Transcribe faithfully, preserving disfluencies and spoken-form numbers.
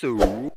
So